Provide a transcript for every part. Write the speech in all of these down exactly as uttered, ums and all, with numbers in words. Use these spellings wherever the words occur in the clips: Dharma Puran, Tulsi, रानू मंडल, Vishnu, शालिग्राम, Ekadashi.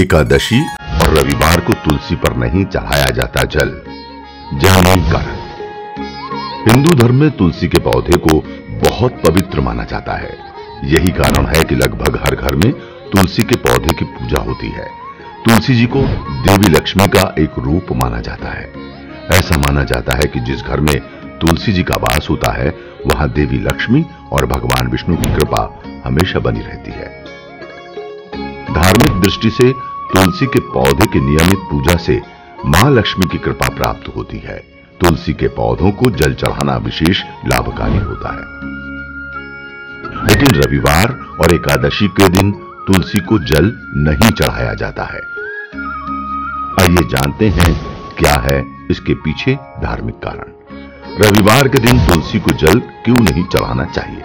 एकादशी और रविवार को तुलसी पर नहीं चढ़ाया जाता जल। जामुन कारण हिंदू धर्म में तुलसी के पौधे को बहुत पवित्र माना जाता है। यही कारण है कि लगभग हर घर में तुलसी के पौधे की पूजा होती है। तुलसी जी को देवी लक्ष्मी का एक रूप माना जाता है। ऐसा माना जाता है कि जिस घर में तुलसी जी का वास होता है वहां देवी लक्ष्मी और भगवान विष्णु की कृपा हमेशा बनी रहती है। धार्मिक दृष्टि से तुलसी के पौधे की नियमित पूजा से मां लक्ष्मी की कृपा प्राप्त होती है। तुलसी के पौधों को जल चढ़ाना विशेष लाभकारी होता है, लेकिन रविवार और एकादशी के दिन तुलसी को जल नहीं चढ़ाया जाता है। आइए जानते हैं क्या है इसके पीछे धार्मिक कारण। रविवार के दिन तुलसी को जल क्यों नहीं चढ़ाना चाहिए?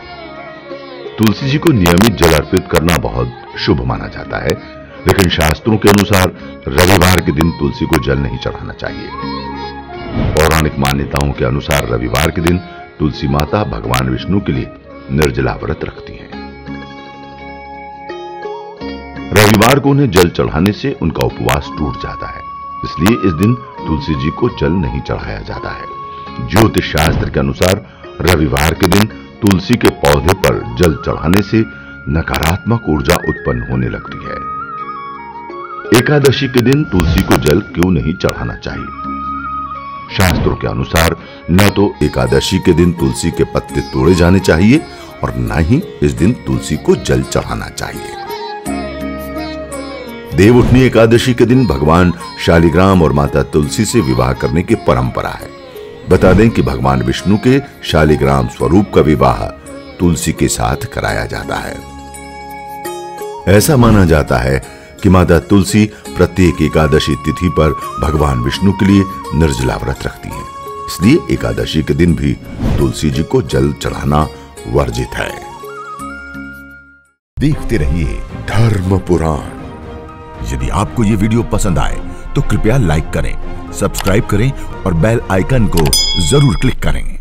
तुलसी जी को नियमित जल अर्पित करना बहुत शुभ माना जाता है, लेकिन शास्त्रों के अनुसार रविवार के दिन तुलसी को जल नहीं चढ़ाना चाहिए। पौराणिक मान्यताओं के अनुसार रविवार के दिन तुलसी माता भगवान विष्णु के लिए निर्जला व्रत रखती हैं। रविवार को उन्हें जल चढ़ाने से उनका उपवास टूट जाता है, इसलिए इस दिन तुलसी जी को जल नहीं चढ़ाया जाता है। ज्योतिष शास्त्र के अनुसार रविवार के दिन तुलसी के पौधे पर जल चढ़ाने से नकारात्मक ऊर्जा उत्पन्न होने लगती है। एकादशी के दिन तुलसी को जल क्यों नहीं चढ़ाना चाहिए? शास्त्रों के अनुसार न तो एकादशी के दिन तुलसी के पत्ते तोड़े जाने चाहिए और न ही इस दिन तुलसी को जल चढ़ाना चाहिए। देवउठनी एकादशी के दिन भगवान शालिग्राम और माता तुलसी से विवाह करने की परंपरा है। बता दें कि भगवान विष्णु के शालिग्राम स्वरूप का विवाह तुलसी के साथ कराया जाता है। ऐसा माना जाता है कि माता तुलसी प्रत्येक एकादशी तिथि पर भगवान विष्णु के लिए निर्जला व्रत रखती हैं, इसलिए एकादशी के दिन भी तुलसी जी को जल चढ़ाना वर्जित है। देखते रहिए धर्म पुराण। यदि आपको ये वीडियो पसंद आए तो कृपया लाइक करें, सब्सक्राइब करें और बेल आइकन को जरूर क्लिक करें।